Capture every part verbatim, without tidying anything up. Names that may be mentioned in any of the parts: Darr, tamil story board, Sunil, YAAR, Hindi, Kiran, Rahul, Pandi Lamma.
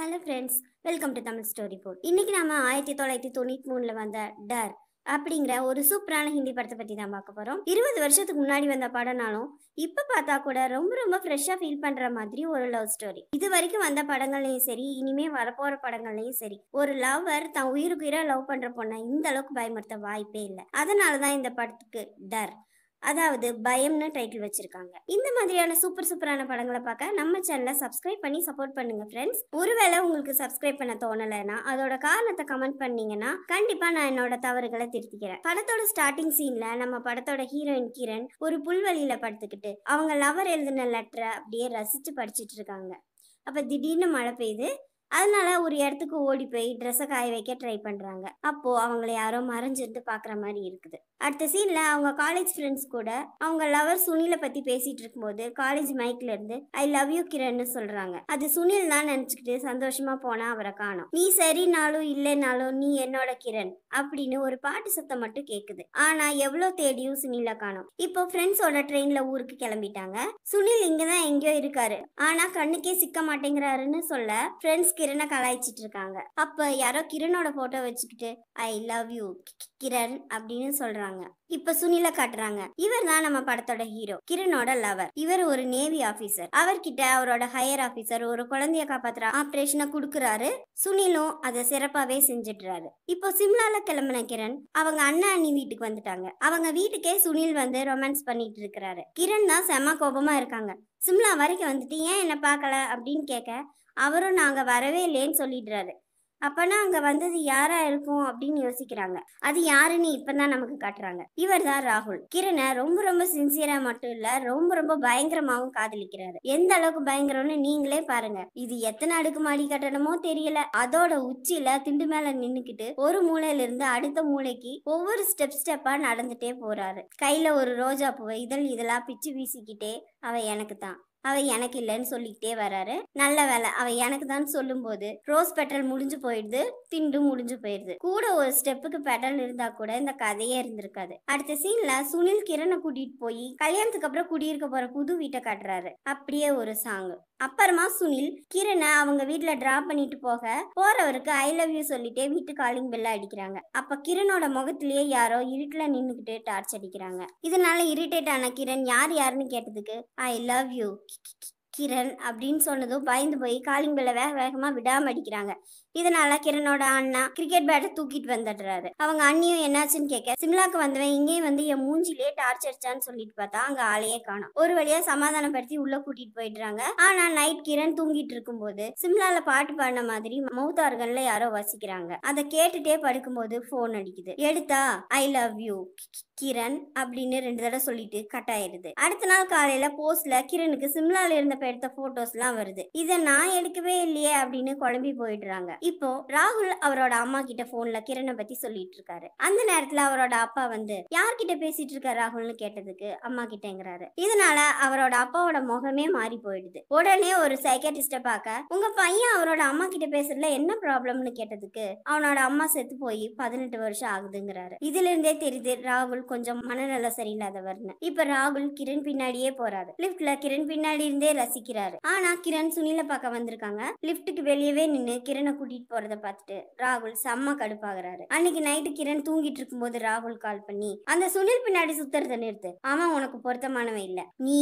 Hello friends welcome to Tamil story for इनकी नाम आयरती तोलायती तोनीत moon वह डर अभी और सूपरान हिंदी पड़ते पी तक पाकपर इवद वर्ष मुना पड़ना इताकूड रोम रोम फ्रेशा फील पड़े मादी और लव स्टोरी इतने पड़े सर इनमें वरपो पड़े सर और लवर तुरा लव पड़े पोना इतमुत वायपे पड़े डर அதாவது பயம்னு டைட்டில் வச்சிருக்காங்க. இந்த மாதிரியான சூப்பர் சூப்பரான படங்களை பார்க்க நம்ம சேனலை சப்ஸ்கிரைப் பண்ணி சப்போர்ட் பண்ணுங்க फ्रेंड्स. ஒருவேளை உங்களுக்கு சப்ஸ்கிரைப் பண்ண தோணலனா அதோட காரணத்தை கமெண்ட் பண்ணீங்கனா கண்டிப்பா நான் என்னோட தவறுகளை திருத்திக்கிறேன். படத்தோட ஸ்டார்டிங் சீன்ல நம்ம படத்தோட ஹீரோயின் கிரண் ஒரு புல்வெளியில படுத்துக்கிட்டு அவங்க லவர் எழுதின லெட்டரை அப்படியே ரசிச்சு படிச்சிட்டு இருக்காங்க. அப்ப திடீர்னு மழை பெய்யுது. அதனால ஒரு இடத்துக்கு ஓடி போய் ட்ரெஸ்ஸை காய வைக்க ட்ரை பண்றாங்க. அப்போ அவங்கள யாரோ மறைஞ்சிருந்து பாக்குற மாதிரி இருக்குது. அடுத்த சீன்ல அவங்க காலேஜ் ஃப்ரெண்ட்ஸ் கூட அவங்க லவர் சுனில பத்தி பேசிட்டு இருக்கும்போது காலேஜ் மைக்ல இருந்து ஐ லவ் யூ கிரன்னு சொல்றாங்க. அது சுனில் தான் நினைச்சுக்கிட்டு சந்தோஷமா போனா அவரை காணோம். நீ சரினாலும் இல்லைனாலும் நீ என்னோட கிரண் அப்படின்னு ஒரு பாட்டு சத்தம் மட்டும் கேக்குது. ஆனா எவ்வளவு தேடியும் சுனில காணோம். இப்போ ஃப்ரெண்ட்ஸோட ட்ரெயின்ல ஊருக்கு கிளம்பிட்டாங்க. சுனில் இங்கதான் எங்கேயோ இருக்காரு ஆனா கண்ணுக்கே சிக்க மாட்டேங்கிறாருன்னு சொல்ல ஃப்ரெண்ட்ஸ் கிரணை கலாய்ச்சிட்டு இருக்காங்க. அப்ப யாரோ கிரணோட போட்டோ வச்சுக்கிட்டு ஐ லவ் யூ கிரண் அப்படின்னு சொல்றாங்க. இப்ப சுனில காட்டுறாங்க. இவர் தான் நம்ம படத்தோட ஹீரோ கிரணோட லவர். இவர் ஒரு நேவி ஆபீசர். அவர்கிட்ட அவரோட ஹையர் ஆபீசர் ஒரு குழந்தைய காப்பாத்துற ஆபரேஷனை குடுக்குறாரு. சுனிலும் அதை சிறப்பாவே செஞ்சிடுறாரு. இப்போ சிம்லால கிளம்பின கிரண் அவங்க அண்ணா அண்ணி வீட்டுக்கு வந்துட்டாங்க. அவங்க வீட்டுக்கே சுனில் வந்து ரொமான்ஸ் பண்ணிட்டு இருக்கிறாரு. கிரண் தான் செம கோபமா இருக்காங்க. சிம்லா வரைக்கும் வந்துட்டு ஏன் என்ன பாக்கல அப்படின்னு கேட்க அவரும் நாங்க வரவே இல்லைன்னு சொல்லிடுறாரு. அப்பனா அங்க வந்தது யாரா இருக்கும் அப்படின்னு யோசிக்கிறாங்க. அது யாருன்னு இப்பதான் நமக்கு காட்டுறாங்க. இவர் தான் ராகுல். கிரணை ரொம்ப ரொம்ப சின்சியரா மட்டும் இல்ல ரொம்ப ரொம்ப பயங்கரமாவும் காதலிக்கிறாரு. எந்த அளவுக்கு பயங்கரம்னு நீங்களே பாருங்க. இது எத்தனை அடுக்கு மாடி கட்டணமோ தெரியல. அதோட உச்சியில திண்டு மேல நின்னுக்கிட்டு ஒரு மூலையில இருந்து அடுத்த மூளைக்கு ஒவ்வொரு ஸ்டெப் ஸ்டெப்பா நடந்துட்டே போறாரு. கையில ஒரு ரோஜா பூவை இதழ் இதெல்லாம் பிச்சு வீசிக்கிட்டே அவ எனக்கு தான் அவ எனக்கு இல்லைன்னு சொல்லிக்கிட்டே வராரு. நல்ல வேலை அவ எனக்கு தான் சொல்லும் போது ரோஸ் பெட்டல் முடிஞ்சு போயிடுது. திண்டும் முடிஞ்சு போயிடுது. கூட ஒரு ஸ்டெப்புக்கு பெட்டல் இருந்தா கூட இந்த கதையே இருந்திருக்காது. அடுத்த சீன்ல சுனில் கிரணை கூட்டிட்டு போய் கல்யாணத்துக்கு அப்புறம் குடியிருக்க போற புது வீட்டை காட்டுறாரு. அப்படியே ஒரு சாங். அப்புறமா சுனில் கிரணை அவங்க வீட்டுல டிராப் பண்ணிட்டு போக போறவருக்கு ஐ லவ் யூ சொல்லிட்டே வீட்டு காலிங் பெல்ல அடிக்கிறாங்க. அப்ப கிரணோட முகத்திலேயே யாரோ இருட்டுல நின்னுக்கிட்டு டார்ச் அடிக்கிறாங்க. இதனால இரிட்டேட் ஆன கிரண் யார் யாருன்னு கேட்டதுக்கு ஐ லவ் யூ கிரண் அப்படின்னு சொன்னதும் பயந்து போய் காலிங் பெல்ல வேக வேகமா விடாம அடிக்கிறாங்க. இதனால கிரணோட அண்ணா கிரிக்கெட் பேட்டை தூக்கிட்டு வந்துடுறாரு. அவங்க அண்ணியும் என்னாச்சுன்னு கேட்க சிம்லாக்கு வந்தவன் இங்கேயும் வந்து என் மூஞ்சிலேயே டார்ச் அடிச்சான்னு சொல்லிட்டு பார்த்தா அங்க ஆளையே காணோம். ஒரு வழியா சமாதானப்படுத்தி உள்ள கூட்டிட்டு போயிடுறாங்க. ஆனா நைட் கிரண் தூங்கிட்டு இருக்கும் போது சிம்லால பாட்டு பாடின மாதிரி மவுத் ஆர்கன்ல யாரோ வசிக்கிறாங்க. அதை கேட்டுட்டே படுக்கும்போது போன் அடிக்குது. எடுத்தா ஐ லவ் யூ கிரண் அப்படின்னு ரெண்டு தடவை சொல்லிட்டு கட் ஆயிடுது. அடுத்த நாள் காலையில போஸ்ட்ல கிரணுக்கு சிம்லால இருந்தப்ப எடுத்த போட்டோஸ் எல்லாம் வருது. இதை நான் எடுக்கவே இல்லையே அப்படின்னு குழம்பி போயிடுறாங்க. இப்போ ராகுல் அவரோட அம்மா கிட்ட போன்ல கிரணை பத்தி சொல்லிட்டு இருக்காரு. அந்த நேரத்துல அவரோட அப்பா வந்து யார்கிட்ட பேசிட்டு இருக்க ராகுல்னு கேட்டதுக்கு அம்மா கிட்டங்கிறாரு. இதனால அவரோட அப்பாவோட முகமே மாறி போயிடுது. உடனே ஒரு சைக்காட்ரிஸ்ட பார்க்க உங்க பையன் அவரோட அம்மா கிட்ட பேசுறதுல என்ன ப்ராப்ளம்னு கேட்டதுக்கு அவனோட அம்மா செத்து போய் பதினெட்டு வருஷம் ஆகுதுங்கிறாரு. இதுல இருந்தே தெரியுது ராகுல் கொஞ்சம் மனநல சரியில்லாதவர்னு. இப்ப ராகுல் கிரண் பின்னாடியே போறாரு. லிப்ட்ல கிரண் பின்னாடி இருந்தே ரசிக்கிறாரு. ஆனா கிரண் சுனில பார்க்க வந்திருக்காங்க. லிப்டுக்கு வெளியவே நின்னு கிரணை கூட்டிட்டு போறத பார்த்துட்டு ராகுல் செம்ம கடுப்பாகிறாரு. அன்னைக்கு நைட்டு கிரண் தூங்கிட்டு இருக்கும் போது ராகுல் கால் பண்ணி அந்த சுனில் பின்னாடி சுத்துறத நிறுத்து. ஆமா உனக்கு பொருத்தமானவன் இல்ல. நீ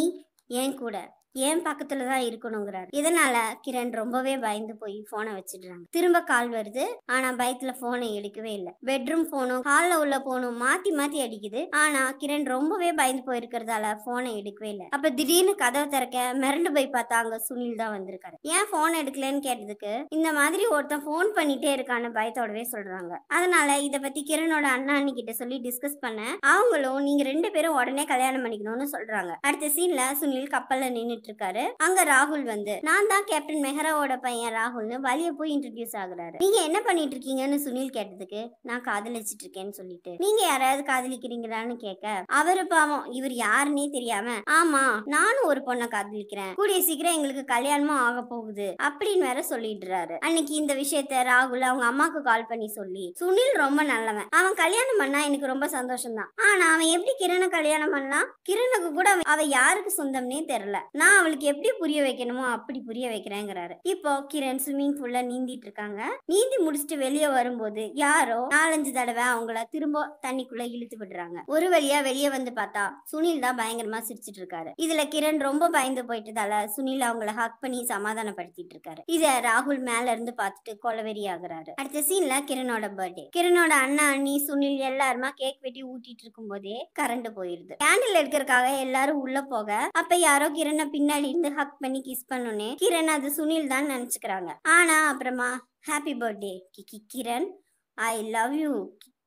ஏன் கூட ஏன் பக்கத்துலதான் இருக்கணுங்கிறாரு. இதனால கிரண் ரொம்பவே பயந்து போய் போனை வச்சிடுறாங்க. திரும்ப கால் வருது. ஆனா பயத்துல போனை எடுக்கவே இல்லை. பெட்ரூம் போனும் ஹால்ல உள்ள போனும் மாத்தி மாத்தி அடிக்குது. ஆனா கிரண் ரொம்பவே பயந்து போயிருக்கிறதால போனை எடுக்கவே இல்லை. அப்ப திடீர்னு கதவை திறக்க மிரண்டு போய் பார்த்தா அங்க சுனில் தான் வந்திருக்காரு. ஏன் போன் எடுக்கலன்னு கேட்டதுக்கு இந்த மாதிரி ஒருத்தன் போன் பண்ணிட்டே இருக்கான்னு பயத்தோடவே சொல்றாங்க. அதனால இதை பத்தி கிரணோட அண்ணா அண்ணி கிட்ட சொல்லி டிஸ்கஸ் பண்ண அவங்களும் நீங்க ரெண்டு பேரும் உடனே கல்யாணம் பண்ணிக்கணும்னு சொல்றாங்க. அடுத்த சீன்ல சுனில் கப்பல்ல நின்னுட்டு இருக்காரு. அங்க ராகுல் வந்து நான் தான் கேப்டன் மெஹராவோட பையன் ராகுல்னு வலிய போய் இன்ட்ரோடியூஸ் ஆகுறாரு. நீங்க என்ன பண்ணிட்டு இருக்கீங்கன்னு சுனில் கேட்டதுக்கு நான் காதலிச்சிட்டு இருக்கேன்னு சொல்லிட்டு நீங்க யாராவது காதலிக்கிறீங்களான்னு கேட்க அவரு பாவம் இவர் யாருன்னே தெரியாம ஆமா நானும் ஒரு பொண்ணை காதலிக்கிறேன் கூடிய சீக்கிரம் எங்களுக்கு கல்யாணமும் ஆக போகுது அப்படின்னு வேற சொல்லிடுறாரு. அன்னைக்கு இந்த விஷயத்த ராகுல் அவங்க அம்மாக்கு கால் பண்ணி சொல்லி சுனில் ரொம்ப நல்லவன் அவன் கல்யாணம் பண்ணா எனக்கு ரொம்ப சந்தோஷம் தான். ஆனா அவன் எப்படி கிரணை கல்யாணம் பண்ணலாம் கிரணுக்கு கூட அவ யாருக்கு சொந்தம்னே தெரியல. நான் அவளுக்கு எப்படி புரிய வைக்கணுமோ அப்படி புரிய வைக்கிறேங்கிறாரு. இப்போ கிரண் ஸ்விம்மிங் பூல்ல நீந்திட்டு இருக்காங்க. நீந்தி முடிச்சுட்டு வெளியே வரும்போது யாரோ நாலஞ்சு தடவை அவங்கள திரும்ப தண்ணிக்குள்ள இழுத்து விடுறாங்க. ஒரு வழியா வெளியே வந்து பார்த்தா சுனில் தான் பயங்கரமா சிரிச்சிட்டு இருக்காரு. இதுல கிரண் ரொம்ப பயந்து போயிட்டதால சுனில் அவங்கள ஹக் பண்ணி சமாதானப்படுத்திட்டு இருக்காரு. இத ராகுல் மேல இருந்து பார்த்துட்டு கொலவெறி ஆகுறாரு. அடுத்த சீன்ல கிரணோட பர்த்டே. கிரணோட அண்ணா அண்ணி சுனில் எல்லாருமா கேக் வெட்டி ஊட்டிட்டு இருக்கும் போதே கரண்ட் போயிருது. கேண்டில் எடுக்கிறதுக்காக எல்லாரும் உள்ள போக அப்ப யாரோ கிரண பின்னாடி இருந்து ஹக் பண்ணி கிஸ் பண்ணுனே கிரண் அது சுனில் தான் நினைச்சுக்கிறாங்க. ஆனா அப்புறமா ஹாப்பி பர்த்டே கி Kiran, I love you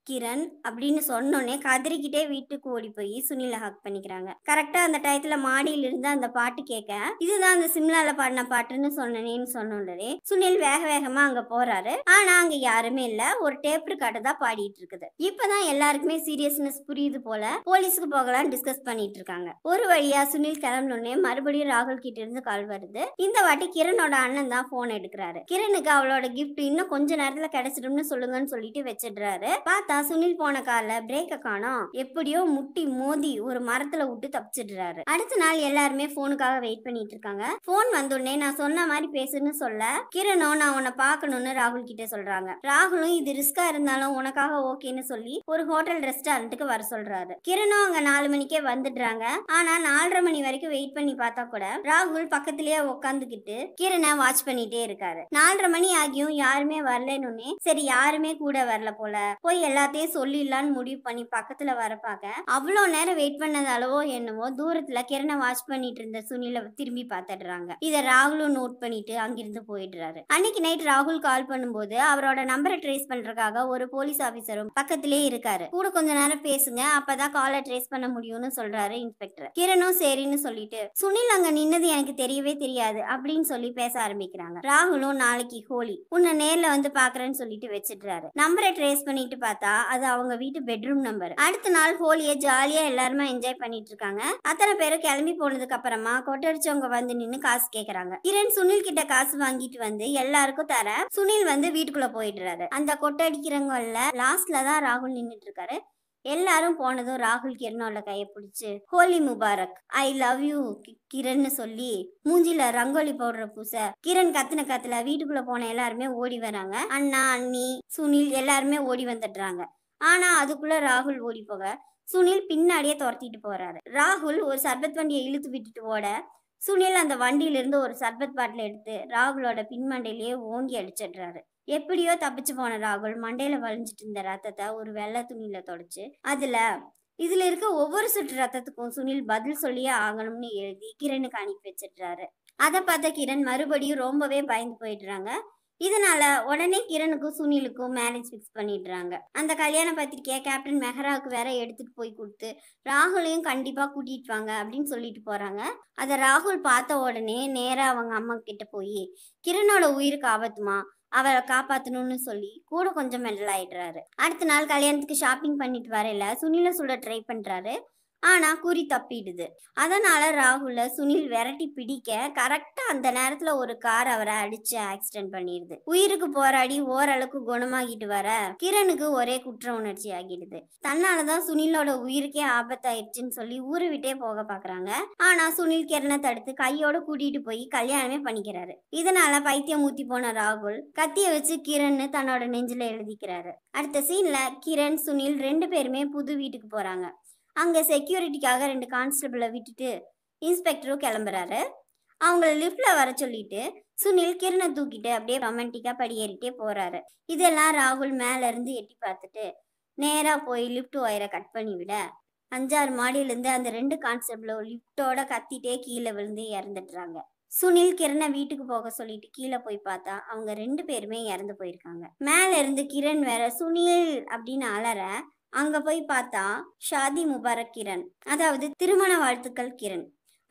Kiran அப்படின்னு சொன்னோடனே கதறிக்கிட்டே வீட்டுக்கு ஓடி போய் சுனில ஹக் பண்ணிக்கிறாங்க. கரெக்டா அந்த டயத்துல மாடியில இருந்து அந்த பாட்டு கேட்க இதுதான் அந்த சிம்லால பாடின பாட்டுன்னு சொன்னேன்னு சொன்னோடனே சுனில் வேக வேகமா அங்க போறாரு. ஆனா அங்க யாருமே இல்ல, ஒரு டேப் ரெக்கார்டர் தான் பாடிட்டு இருக்குது. இப்பதான் எல்லாருக்குமே சீரியஸ்னஸ் புரியுது போல. போலீஸுக்கு போகலாம் டிஸ்கஸ் பண்ணிட்டு இருக்காங்க. ஒரு வழியா சுனில் கிளம்பணுன்னே மறுபடியும் ராகுல் கிட்ட இருந்து கால் வருது. இந்த வாட்டி கிரணோட அண்ணன் தான் போன் எடுக்கிறாரு. கிரனுக்கு அவளோட கிஃப்ட் இன்னும் கொஞ்ச நேரத்துல கிடைச்சிடும்னு சொல்லுங்கன்னு சொல்லிட்டு வச்சிடுறாரு. பார்த்தா சுனில் போன கால பிரேக்க காணோம், எப்படியோ முட்டி மோதி ஒரு மரத்துல விட்டு தப்பிச்சிடுறாரு. அடுத்த நாள் எல்லாருமே போனுக்காக வெயிட் பண்ணிட்டு இருக்காங்க. போன் வந்தோடனே நான் சொன்ன மாதிரி பேசுன்னு சொல்ல கிரணோ நான் உன்னை பார்க்கணும்னு ராகுல் கிட்ட சொல்றாங்க. ராகுலும் இது ரிஸ்கா இருந்தாலும் உனக்காக ஓகேன்னு சொல்லி ஒரு ஹோட்டல் ரெஸ்டாரண்ட்டுக்கு வர சொல்றாரு. கிரணோ அங்க நாலு மணிக்கே வந்துடுறாங்க. ஆனா நாலரை மணி வரைக்கும் வெயிட் பண்ணி பார்த்தா கூட ராகுல் பக்கத்திலேயே உக்காந்துக்கிட்டு கிரணை வாட்ச் பண்ணிட்டே இருக்காரு. நாலரை மணி ஆகியும் யாருமே வரலன்னு சரி யாருமே கூட வரல போல போய் எல்லா எல்லாத்தையும் சொல்லிடலான்னு முடிவு பண்ணி பக்கத்துல வர பாக்க அவ்வளோ நேரம் வெயிட் பண்ணதாலவோ என்னவோ தூரத்துல கிரணை வாட்ச் பண்ணிட்டு இருந்த சுனில திரும்பி பாத்துடுறாங்க. இத ராகுலும் நோட் பண்ணிட்டு அங்கிருந்து போயிடுறாரு. அன்னைக்கு நைட் ராகுல் கால் பண்ணும்போது அவரோட நம்பரை ட்ரேஸ் பண்றதுக்காக ஒரு போலீஸ் ஆபீசரும் பக்கத்திலே இருக்காரு. கூட கொஞ்ச நேரம் பேசுங்க அப்பதான் காலை ட்ரேஸ் பண்ண முடியும்னு சொல்றாரு இன்ஸ்பெக்டர். கிரணும் சரின்னு சொல்லிட்டு சுனில் அங்க நின்னது எனக்கு தெரியவே தெரியாது அப்படின்னு சொல்லி பேச ஆரம்பிக்கிறாங்க. ராகுலும் நாளைக்கு ஹோலி உன்னை நேர்ல வந்து பாக்குறேன்னு சொல்லிட்டு வச்சிடுறாரு. நம்பரை ட்ரேஸ் பண்ணிட்டு பார்த்தா அது அவங்க வீட்டு பெட்ரூம் நம்பர். அடுத்த நாள் ஹோலியை ஜாலியா எல்லாருமே என்ஜாய் பண்ணிட்டு இருக்காங்க. அத்தனை பேரும் கிளம்பி போனதுக்கு அப்புறமா கொட்டடிச்சவங்க வந்து நின்னு காசு கேக்குறாங்க. கிரண் சுனில் கிட்ட காசு வாங்கிட்டு வந்து எல்லாருக்கும் தர சுனில் வந்து வீட்டுக்குள்ள போயிடுறாரு. அந்த கொட்டடிக்கிறவங்கல்ல லாஸ்ட்ல தான் ராகுல் நின்னுட்டு இருக்காரு. எல்லாரும் போனதும் ராகுல் கிரணோட கையை பிடிச்சு ஹோலி முபாரக், ஐ லவ் யூ கிரண்னு சொல்லி மூஞ்சில ரங்கோலி பவுடரை பூச கிரண் கத்துன கத்துல வீட்டுக்குள்ள போன எல்லாருமே ஓடி வராங்க. அண்ணா அண்ணி சுனில் எல்லாருமே ஓடி வந்துடுறாங்க. ஆனா அதுக்குள்ள ராகுல் ஓடி போக சுனில் பின்னாடியே துரத்திட்டு போறாரு. ராகுல் ஒரு சர்பத் வண்டியை இழுத்து விட்டுட்டு ஓட சுனில் அந்த வண்டியிலிருந்து ஒரு சர்பத் பாட்டில் எடுத்து ராகுலோட பின்மண்டையிலேயே ஓங்கி அடிச்சிடுறாரு. எப்படியோ தப்பிச்சு போன ராகுல் மண்டையில வலிஞ்சிட்டு இருந்த ரத்தத்தை ஒரு வெள்ளை துணியில தொடச்சு அதுல இதுல இருக்க ஒவ்வொரு சுற்று ரத்தத்துக்கும் சுனில் பதில் சொல்லியே ஆகணும்னு எழுதி கிரணுக்கு அனுப்பி வச்சிடுறாரு. அதை பார்த்த கிரண் மறுபடியும் ரொம்பவே பயந்து போயிடுறாங்க. இதனால உடனே கிரணுக்கும் சுனிலுக்கும் மேரேஜ் ஃபிக்ஸ் பண்ணிடுறாங்க. அந்த கல்யாண பத்திரிக்கையை கேப்டன் மெஹராவுக்கு வேற எடுத்துட்டு போய் கொடுத்து ராகுலையும் கண்டிப்பா கூட்டிட்டு வாங்க அப்படின்னு சொல்லிட்டு போறாங்க. அதை ராகுல் பார்த்த உடனே நேரா அவங்க அம்மா கிட்ட போய் கிரணோட உயிருக்கு ஆபத்துமா அவரை காப்பாற்றணும்னு சொல்லி கூட கொஞ்சம் மெண்டல் ஆயிடுறாரு. அடுத்த நாள் கல்யாணத்துக்கு ஷாப்பிங் பண்ணிட்டு வரையில சுனில சுட ட்ரை பண்றாரு. ஆனா குறி தப்பிடுது. அதனால ராகுல சுனில் விரட்டி பிடிக்க கரெக்டா அந்த நேரத்துல ஒரு கார் அவரை அடிச்சு ஆக்சிடென்ட் பண்ணிடுது. உயிருக்கு போராடி ஓரளவுக்கு குணமாகிட்டு வர கிரணுக்கு ஒரே குற்ற உணர்ச்சி ஆகிடுது. தன்னாலதான் சுனிலோட உயிருக்கே ஆபத்தாயிடுச்சுன்னு சொல்லி ஊரு விட்டே போக பாக்குறாங்க. ஆனா சுனில் கிரணை தடுத்து கையோட கூட்டிட்டு போய் கல்யாணமே பண்ணிக்கிறாரு. இதனால பைத்தியம் ஊத்தி போன ராகுல் கத்திய வச்சு கிரண்ணு தன்னோட நெஞ்சில எழுதிக்கிறாரு. அடுத்த சீன்ல கிரண் சுனில் ரெண்டு பேருமே புது வீட்டுக்கு போறாங்க. அங்கே செக்யூரிட்டிக்காக ரெண்டு கான்ஸ்டபிளை விட்டுட்டு இன்ஸ்பெக்டரும் கிளம்புறாரு. அவங்கள லிஃப்டில் வர சொல்லிட்டு சுனில் கிரணை தூக்கிட்டு அப்படியே ரொமான்டிக்காக படியேறிட்டே போகிறாரு. இதெல்லாம் ராகுல் மேலேருந்து எட்டி பார்த்துட்டு நேராக போய் லிஃப்ட் ஒயரை கட் பண்ணி விட அஞ்சாறு மாடியிலேருந்து அந்த ரெண்டு கான்ஸ்டபிளும் லிஃப்டோட கத்திட்டே கீழே விழுந்து இறந்துடுறாங்க. சுனில் கிரணை வீட்டுக்கு போக சொல்லிட்டு கீழே போய் பார்த்தா அவங்க ரெண்டு பேருமே இறந்து போயிருக்காங்க. மேலேருந்து கிரண் வேற சுனில் அப்படின்னு அலற அங்க போய் பார்த்தா ஷாதி முபாரக் கிரண், அதாவது திருமண வாழ்த்துக்கள் Kiran,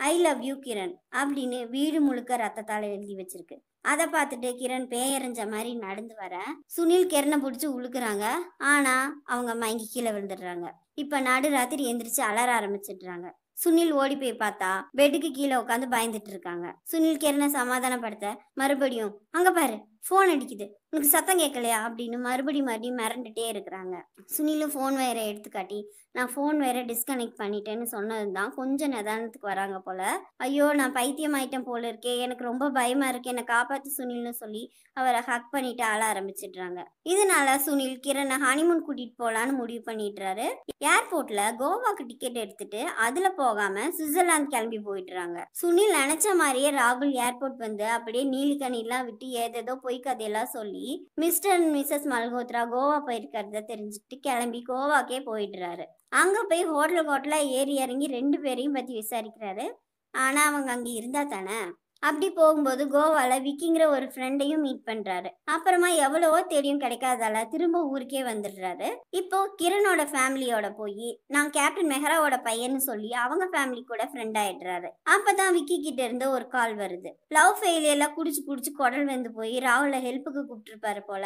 I love you Kiran அப்படின்னு வீடு முழுக்க ரத்தத்தால் எழுதி வச்சிருக்கு. அதை பார்த்துட்டு கிரண் பேயறிஞ்ச மாதிரி நடந்து வர சுனில் கிரணை பிடிச்சி உழுக்குறாங்க. ஆனா அவங்க மயங்கி கீழே விழுந்துடுறாங்க. இப்ப நடு ராத்திரி எந்திரிச்சு அலற ஆரம்பிச்சிடுறாங்க. சுனில் ஓடி போய் பார்த்தா பெட்டுக்கு கீழே உட்காந்து பயந்துட்டு இருக்காங்க. சுனில் கிரணை சமாதானப்படுத்த மறுபடியும் அங்க பாரு फोन अटिद उन सतम क्या अब मरबड़ी मरबड़ी मरटें सुनील फोन वे एटी ना फोन वे डिस्कनेक्ट पड़िटेदा कुछ निदान वरांगा पोल अयो ना पैत्यम पोल रोम भयमा कापा सुनील हक पड़े आल आरमचा इतना सुनील किरण हनीमून कूटा मुड़ी पड़ा एयरपोर्ट गोवा की टिकेट अगाम स्विट्जरलैंड किंबा सुनील नैचा मारिये राहुल एयरपोर्ट वह अब नील कणीला विदो कदल mister and Mrs Malhotra Goa पेरिंजी गोवा के अगे होटल होटल एरी इी रेम पी विसार आना अगे ताने अभी गोवा विकिंग और फ्रेंड मीट पड़ा अपरमा एवलो कल तुरंत ऊर के वंडरा इो किरणोड फैमिलियोड ना कैप्टन मेहरावोड पையன் फैमिली फ्रेंड आयिट्रारु विक्की किट्टे और कॉल वरुदु लव फेलियर कुडिच्चु कुडिच्चु कोडल वेंदु पोई राहुल हेल्पुक्कु कूप्पिट्टिरुपार पोल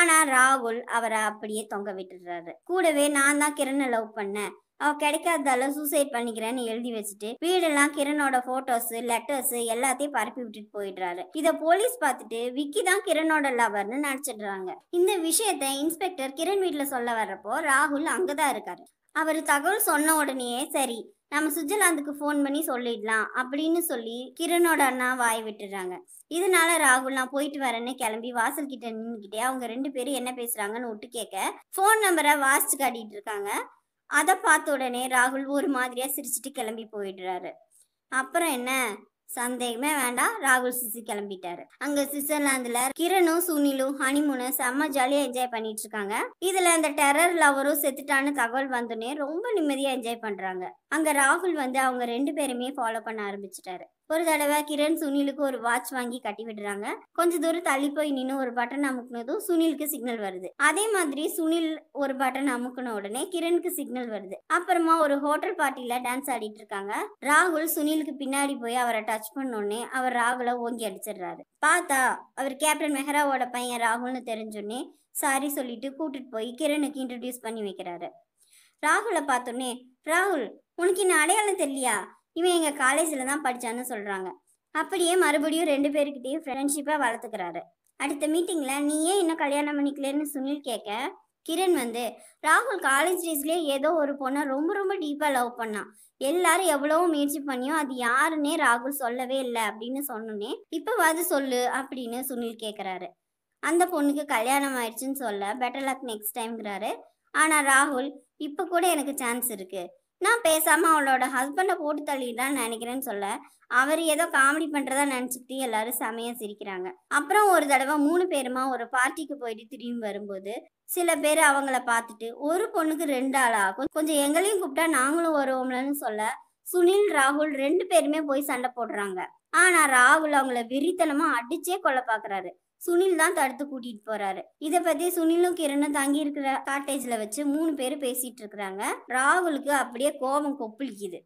आना राहुल अवरा अप्पडिये तोंग विट्रारु कूडवे नान तान किरण लव पण्णेन அவ கிடைக்காததால சூசைட் பண்ணிக்கிறேன்னு எழுதி வச்சிட்டு வீடெல்லாம் கிரணோட போட்டோஸ் லெட்டர்ஸ் எல்லாத்தையும் பரப்பி விட்டுட்டு போயிடுறாரு. இத போலீஸ் பார்த்துட்டு விக்கி தான் கிரணோட லவர்னு நினைச்சிடுறாங்க. இந்த விஷயத்தை இன்ஸ்பெக்டர் கிரண் வீட்ல சொல்ல வரப்போ ராகுல் அங்க தான் இருக்காரு. அவர் தகவல் சொன்ன உடனே சரி நம்ம சுஜலாந்துக்கு ஃபோன் பண்ணி சொல்லிடலாம் அப்படினு சொல்லி கிரணோட அண்ணா வாய் விட்டுறாங்க. இதனால ராகுல் நான் போயிட்டு வரேன்னு கிளம்பி வாசல் கிட்ட நின்னுக்கிட்டே அவங்க ரெண்டு பேரும் என்ன பேசுறாங்கன்னு ஒட்டு கேக்க ஃபோன் நம்பரை வாஸ்ட் காட்டிட்டு இருக்காங்க. அத பார்த்த உடனே ராகுல் ஒரு மாதிரியா சிரிச்சிட்டு கிளம்பி போயிடுறாரு. அப்புறம் என்ன சந்தேகமே வேண்டாம் ராகுல் சிசி கிளம்பிட்டாரு. அங்க சுவிட்சர்லாந்துல கிரணும் சுனிலும் ஹனிமூன் செம்ம ஜாலியா என்ஜாய் பண்ணிட்டு இருக்காங்க. இதுல அந்த டெரர் லவரும் செத்துட்டான்னு தகவல் வந்தனே ரொம்ப நிம்மதியா என்ஜாய் பண்றாங்க. அங்க ராகுல் வந்து அவங்க ரெண்டு பேருமே ஃபாலோ பண்ண ஆரம்பிச்சிட்டாரு. ஒரு தடவை கிரண் சுனிலுக்கு ஒரு வாட்ச் வாங்கி கட்டி விடுறாங்க. கொஞ்ச தூரம் தள்ளி போய் நின்னு ஒரு பட்டன் அமுக்குனதும் சுனிலுக்கு சிக்னல் வருது. அதே மாதிரி சுனில் ஒரு பட்டன் அமுக்குன உடனே கிரணுக்கு சிக்னல் வருது. அப்புறமா ஒரு ஹோட்டல் பார்ட்டில டான்ஸ் ஆடிட்டு இருக்காங்க. ராகுல் சுனிலுக்கு பின்னாடி போய் அவரை டச் பண்ண உடனே அவர் ராகுலை ஓங்கி அடிச்சிடுறாரு. பார்த்தா அவர் கேப்டன் மெஹராவோட பையன் ராகுல்னு தெரிஞ்சோடனே சாரி சொல்லிட்டு கூட்டிட்டு போய் கிரணுக்கு இன்ட்ரடியூஸ் பண்ணி வைக்கிறாரு. ராகுலை பார்த்தோடனே ராகுல் உனக்கு இன்னும் அடையாளம் தெரியலையா இவன் எங்கள் காலேஜில் தான் படித்தான்னு சொல்கிறாங்க. அப்படியே மறுபடியும் ரெண்டு பேருக்கிட்டையும் ஃப்ரெண்ட்ஷிப்பாக வளர்த்துக்கிறாரு. அடுத்த மீட்டிங்கில் நீ ஏன் இன்னும் கல்யாணம் பண்ணிக்கலன்னு சுனில் கேட்க கிரண் வந்து ராகுல் காலேஜ் டேஸ்லேயே ஏதோ ஒரு பொண்ணை ரொம்ப ரொம்ப டீப்பாக லவ் பண்ணான். எல்லாரும் எவ்வளவோ முயற்சி பண்ணியும் அது யாருன்னே ராகுல் சொல்லவே இல்லை அப்படின்னு சொன்னோன்னே இப்போ வந்து சொல்லு அப்படின்னு சுனில் கேட்குறாரு. அந்த பொண்ணுக்கு கல்யாணம் ஆயிடுச்சுன்னு சொல்ல பெட்டர் லக் நெக்ஸ்ட் டைம்ங்கிறாரு. ஆனால் ராகுல் இப்போ கூட எனக்கு சான்ஸ் இருக்குது நான் பேசாமல் அவளோட ஹஸ்பண்டை போட்டு தள்ளிடலான்னு நினைக்கிறேன்னு சொல்ல அவர் ஏதோ காமெடி பண்ணுறதா நினச்சிக்கிட்டு எல்லாரும் செமையாக சிரிக்கிறாங்க. அப்புறம் ஒரு தடவை மூணு பேருமா ஒரு பார்ட்டிக்கு போயிட்டு திரும்பி வரும்போது சில பேர் அவங்கள பார்த்துட்டு ஒரு பொண்ணுக்கு ரெண்டு ஆள் ஆகும் கொஞ்சம் எங்களையும் கூப்பிட்டா நாங்களும் வருவோம்லன்னு சொல்ல சுனில் ராகுல் ரெண்டு பேருமே போய் சண்டை போடுறாங்க. ஆனால் ராகுல் அவங்கள வெறித்தனமாக அடிச்சே கொல்ல பார்க்குறாரு. சுனில் தான் தடுத்து கூட்டிட்டு போறாரு. இதை பத்தி சுனிலும் கிரணும் தங்கி இருக்கிற காட்டேஜ்ல வச்சு மூணு பேரும் பேசிட்டு இருக்கிறாங்க. ராகுலுக்கு அப்படியே கோபம் கொப்பளிக்குது.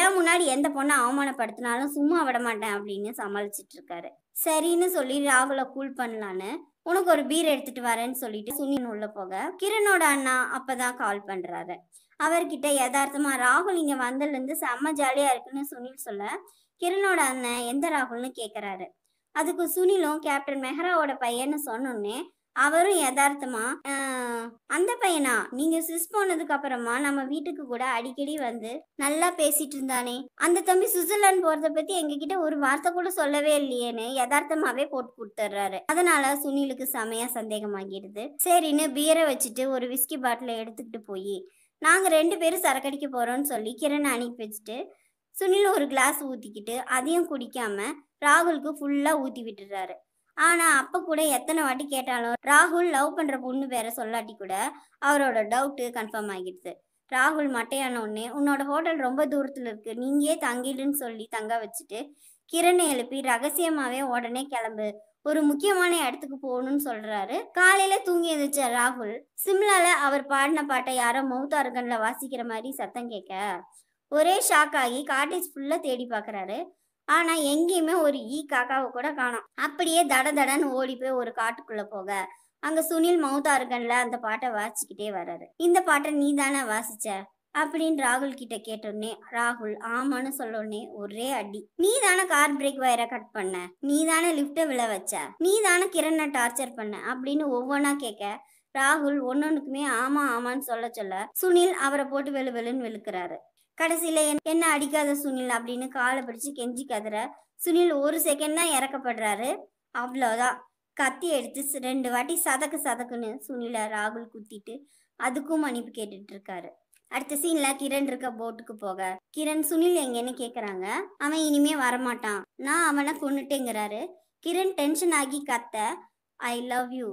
ஏன் முன்னாடி எந்த பொண்ணை அவமானப்படுத்தினாலும் சும்மா விட மாட்டேன் அப்படின்னு சமாளிச்சுட்டு இருக்காரு. சரின்னு சொல்லி ராகுலை கூல் பண்ணலான்னு உனக்கு ஒரு பீர் எடுத்துட்டு வரேன்னு சொல்லிட்டு சுனில் உள்ள போக கிரணோட அண்ணா அப்பதான் கால் பண்றாரு. அவர்கிட்ட யதார்த்தமா ராகுல் இங்க வந்ததுல இருந்து செம்ம ஜாலியா இருக்குன்னு சுனில் சொல்ல கிரணோட அண்ணன் எந்த ராகுல்னு கேக்குறாரு. அதுக்கு சுனிலும் கேப்டன் மெஹராவோட பையன்னு சொன்னோன்னே அவரும் யதார்த்தமா அந்த பையனா நீங்க சுவிஸ் போனதுக்கு அப்புறமா நம்ம வீட்டுக்கு கூட அடிக்கடி வந்து நல்லா பேசிட்டு இருந்தானே அந்த தம்பி சுவிட்சர்லாந்து போறதை பத்தி எங்ககிட்ட ஒரு வார்த்தை கூட சொல்லவே இல்லையேன்னு யதார்த்தமாவே போட்டு கொடுத்துட்றாரு. அதனால சுனிலுக்கு செமையா சந்தேகமாகிடுது. சரின்னு பீரை வச்சுட்டு ஒரு விஸ்கி பாட்டில எடுத்துக்கிட்டு போய் நாங்க ரெண்டு பேரும் சரக்கடிக்க போறோம்னு சொல்லி கிரணை அனுப்பி வச்சுட்டு சுனில் ஒரு கிளாஸ் ஊற்றிக்கிட்டு அதையும் குடிக்காம ராகுலுக்கு ஃபுல்லாக ஊற்றி விட்டுறாரு. ஆனால் அப்போ கூட எத்தனை வாட்டி கேட்டாலும் ராகுல் லவ் பண்ணுற பொண்ணு பேரை சொல்லாட்டி கூட அவரோட டவுட்டு கன்ஃபார்ம் ஆகிடுது. ராகுல் மட்டையான உடனே உன்னோட ஹோட்டல் ரொம்ப தூரத்தில் இருக்குது நீங்களே தங்கிடுன்னு சொல்லி தங்க வச்சுட்டு கிரணை எழுப்பி ரகசியமாகவே உடனே கிளம்பு ஒரு முக்கியமான இடத்துக்கு போகணும்னு சொல்றாரு. காலையில தூங்கி எழுந்திருச்ச ராகுல் சிம்லால அவர் பாடின பாட்டை யாரோ மவுத் ஆர்கனில் வாசிக்கிற மாதிரி சத்தம் கேட்க ஒரே ஷாக் ஆகி காட்டேஜ் ஃபுல்லாக தேடி பார்க்குறாரு. ஆனால் எங்கேயுமே ஒரு ஈ காக்காவை கூட காணோம். அப்படியே தட தடன்னு ஓடி போய் ஒரு காட்டுக்குள்ளே போக அங்கே சுனில் மவுத் ஆர்கனில் அந்த பாட்டை வாசிச்சுக்கிட்டே வர்றாரு. இந்த பாட்டை நீ தானே வாசிச்ச அப்படின்னு ராகுல் கிட்ட கேட்டோடனே ராகுல் ஆமான்னு சொல்லோடனே ஒரே அடி. நீ தானே கார் பிரேக் வயரை கட் பண்ண, நீ தானே லிஃப்ட விழ வச்ச, நீ தானே கிரண்ணை டார்ச்சர் பண்ண அப்படின்னு ஒவ்வொன்னா கேட்க ராகுல் ஒன்னொன்னுக்குமே ஆமா ஆமான்னு சொல்ல சொல்ல சுனில் அவரை போட்டு வெளு வெளுன்னு வெளுக்கிறாரு. கடைசியில என்ன அடிக்காத சுனில் அப்படின்னு காலை பிடிச்சு கெஞ்சி கதற சுனில் ஒரு செகண்ட் தான் இறக்கப்படுறாரு. அவ்வளோதான், கத்தி எடுத்து ரெண்டு வாட்டி சதக்கு சதக்குன்னு சுனில ராகுல் குத்திட்டு அதுக்கும் மன்னிப்பு கேட்டுட்டு இருக்காரு. அடுத்த சீன்ல கிரண் இருக்க போட்டுக்கு போக கிரண் சுனில் எங்கன்னு கேக்குறாங்க. அவன் இனிமே வரமாட்டான், நான் அவனை கொண்டுட்டேங்கிறாரு. கிரண் டென்ஷன் ஆகி கத்த ஐ லவ் யூ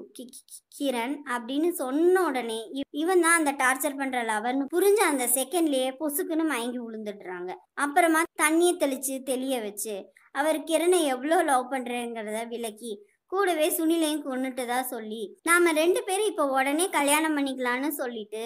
கிரண் அப்படின்னு சொன்ன உடனே இவன் தான் அந்த டார்ச்சர் பண்ற லவர்னு புரிஞ்ச அந்த செகண்ட்லயே பொசுக்குன்னு மயங்கி விழுந்துடுறாங்க. அப்புறமா தண்ணியை தெளிச்சு தெளிய வச்சு அவர் கிரணை எவ்வளோ லவ் பண்றேங்கிறத விளக்கி கூடவே சுனிலையும் கொண்டுட்டதா சொல்லி நாம ரெண்டு பேரும் இப்போ உடனே கல்யாணம் பண்ணிக்கலான்னு சொல்லிட்டு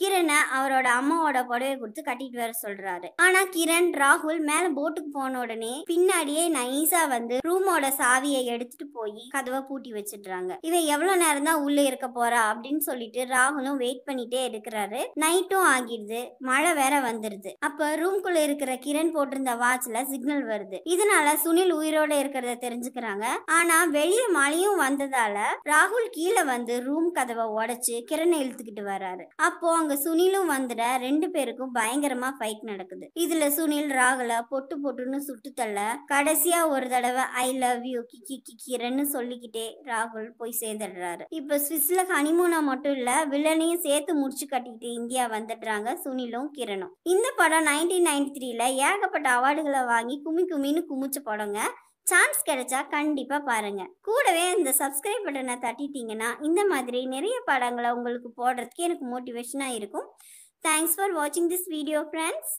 கிரணை அவரோட அம்மாவோட புடவை கொடுத்து கட்டிட்டு வர சொல்றாரு. ஆனா கிரண் ராகுல் மேல போட்டுக்கு போன உடனே பின்னாடியே நைஸா வந்து ரூமோட சாவியை எடுத்துட்டு போய் கதவை பூட்டி வச்சிடுறாங்க. இவன் எவ்வளவு நேரம் தான் உள்ள இருக்க போறா அப்படின்னு சொல்லிட்டு ராகுலும் வெயிட் பண்ணிட்டே இருக்கிறாரு. நைட்டும் ஆகிடுது, மழை வேற வந்துருது. அப்ப ரூம்குள்ள இருக்கிற கிரண் போட்டிருந்த வாட்ச்ல சிக்னல் வருது. இதனால சுனில் உயிரோட இருக்கிறத தெரிஞ்சுக்கிறாங்க. ஆனா வெளியே மழையும் வந்ததால ராகுல் கீழே வந்து ரூம் கதவை உடைச்சு கிரணை இழுத்துக்கிட்டு வர்றாரு. அப்போ அங்க சுனிலும் வந்துட ரெண்டு பேருக்கும் பயங்கரமா ஃபைட் நடக்குது. இதுல சுனில் ராகுல பொட்டு பொட்டுன்னு சுட்டு தள்ள கடைசியா ஒரு தடவை ஐ லவ் யூ கிக்கி கிக்கிரன்னு சொல்லிக்கிட்டே ராகுல் போய் சேர்ந்துடுறாரு. இப்ப சுவிஸ்ல ஹனிமூனா மட்டும் இல்ல வில்லனையும் சேர்த்து முடிச்சு கட்டிக்கிட்டு இந்தியா வந்துடுறாங்க சுனிலும் கிரணும். இந்த படம் நைன்டீன் நைன்டி த்ரீல ஏகப்பட்ட அவார்டுகளை வாங்கி குமி குமின்னு குமிச்சு படங்க. சான்ஸ் கிடைச்சா கண்டிப்பா பாருங்க. கூடவே இந்த சப்ஸ்கிரைப் பட்டனை தட்டிட்டீங்கன்னா இந்த மாதிரி நிறைய படங்களை உங்களுக்கு போடுறதுக்கு எனக்கு மோட்டிவேஷனா இருக்கும். தேங்க்ஸ் ஃபார் வாட்சிங் திஸ் வீடியோ ஃப்ரெண்ட்ஸ்.